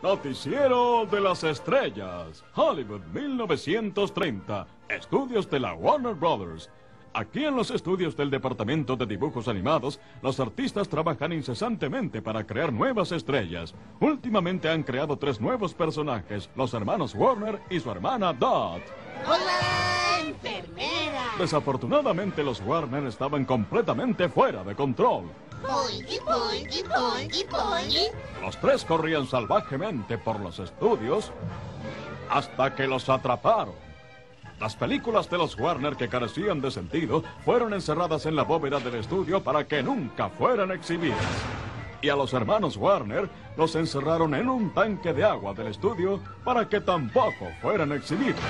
Noticiero de las Estrellas, Hollywood 1930, estudios de la Warner Brothers. Aquí en los estudios del Departamento de Dibujos Animados, los artistas trabajan incesantemente para crear nuevas estrellas. Últimamente han creado 3 nuevos personajes, los hermanos Warner y su hermana Dot. ¡Hola, enfermera! Desafortunadamente los Warner estaban completamente fuera de control. ¡Pointy, pointy, pointy, pointy! Los 3 corrían salvajemente por los estudios hasta que los atraparon. Las películas de los Warner que carecían de sentido fueron encerradas en la bóveda del estudio para que nunca fueran exhibidas. Y a los hermanos Warner los encerraron en un tanque de agua del estudio para que tampoco fueran exhibidos.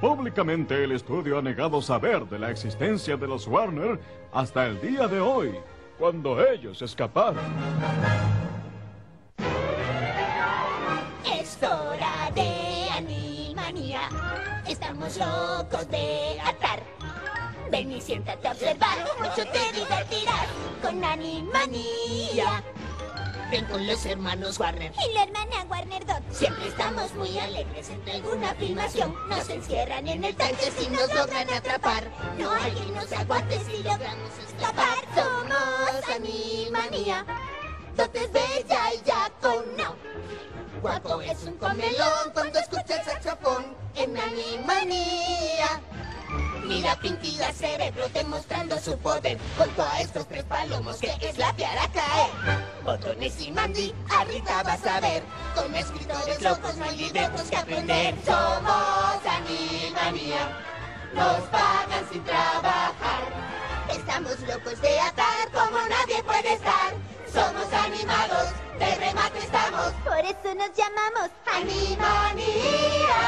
Públicamente el estudio ha negado saber de la existencia de los Warner hasta el día de hoy, cuando ellos escaparon. Es hora de Animanía. Estamos locos de atar. Ven y siéntate a observar, mucho te divertirás con Animanía. Ven con los hermanos Warner y la hermana Warner Dot. Siempre estamos muy alegres entre alguna filmación. Nos encierran en el tanque si nos logran atrapar. No hay quien nos aguante si logramos escapar. Somos Animanía. Dot es bella y Jaco no. Guaco es un comelón cuando escucha el saxofón. En Animanía, mira Pinky y la Cerebro demostrando su poder junto a estos 3 palomos que es la piara caer. Botones y Mandí, ahorita vas a ver, con escritores locos no hay libros que aprender. Somos Animanía, nos pagan sin trabajar. Estamos locos de atar como nadie puede estar. Somos animados, de remate estamos, por eso nos llamamos Animanía.